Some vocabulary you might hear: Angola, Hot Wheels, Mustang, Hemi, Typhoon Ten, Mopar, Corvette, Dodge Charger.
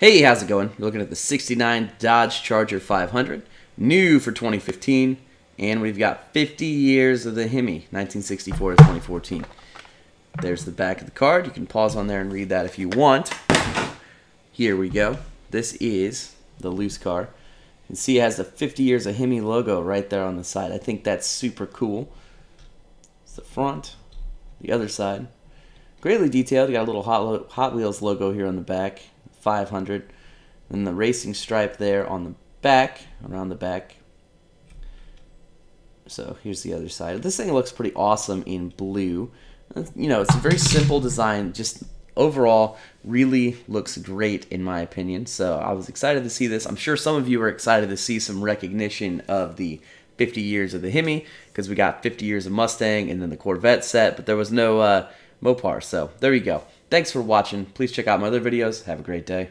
Hey, how's it going? You're looking at the 69 Dodge Charger 500, new for 2015, and we've got 50 years of the Hemi, 1964 to 2014. There's the back of the card. You can pause on there and read that if you want. Here we go. This is the loose car. You can see it has the 50 years of Hemi logo right there on the side. I think that's super cool. It's the front, the other side. Greatly detailed. You got a little Hot Wheels logo here on the back. 500, and the racing stripe there on the back, around the back. So here's the other side. This thing looks pretty awesome in blue. You know, it's a very simple design, just overall really looks great in my opinion. So I was excited to see this. I'm sure some of you are excited to see some recognition of the 50 years of the Hemi, because we got 50 years of Mustang and then the Corvette set, but there was no Mopar. So there you go. Thanks for watching. Please check out my other videos. Have a great day.